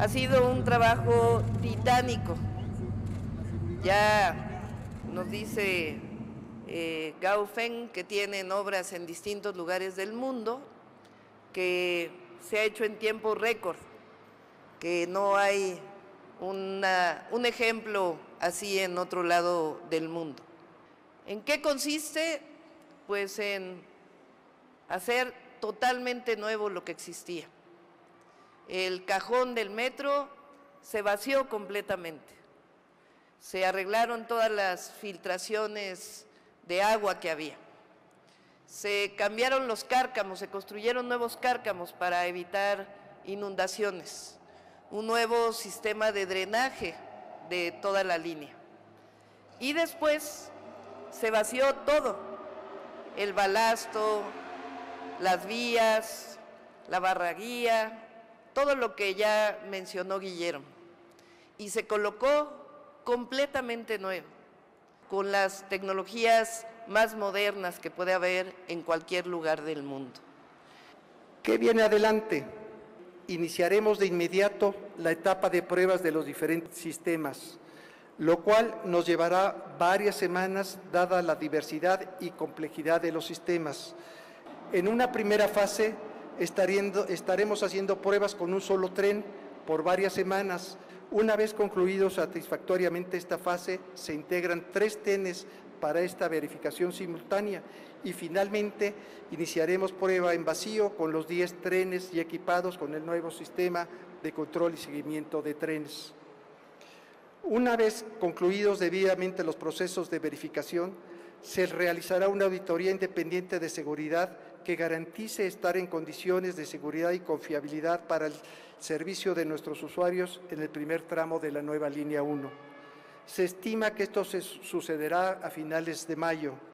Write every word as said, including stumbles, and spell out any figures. Ha sido un trabajo titánico. Ya nos dice eh, Gao Feng, que tienen obras en distintos lugares del mundo, que se ha hecho en tiempo récord, que no hay una, un ejemplo así en otro lado del mundo. ¿En qué consiste? Pues en hacer totalmente nuevo lo que existía. El cajón del metro se vació completamente. Se arreglaron todas las filtraciones de agua que había. Se cambiaron los cárcamos, se construyeron nuevos cárcamos para evitar inundaciones. Un nuevo sistema de drenaje de toda la línea. Y después se vació todo, el balasto, las vías, la barraguía, todo lo que ya mencionó Guillermo. Y se colocó completamente nuevo, con las tecnologías más modernas que puede haber en cualquier lugar del mundo. ¿Qué viene adelante? Iniciaremos de inmediato la etapa de pruebas de los diferentes sistemas, lo cual nos llevará varias semanas, dada la diversidad y complejidad de los sistemas. En una primera fase estaremos haciendo pruebas con un solo tren por varias semanas. Una vez concluido satisfactoriamente esta fase, se integran tres trenes para esta verificación simultánea y finalmente iniciaremos prueba en vacío con los diez trenes ya equipados con el nuevo sistema de control y seguimiento de trenes. Una vez concluidos debidamente los procesos de verificación, se realizará una auditoría independiente de seguridad que garantice estar en condiciones de seguridad y confiabilidad para el servicio de nuestros usuarios en el primer tramo de la nueva línea uno. Se estima que esto se sucederá a finales de mayo.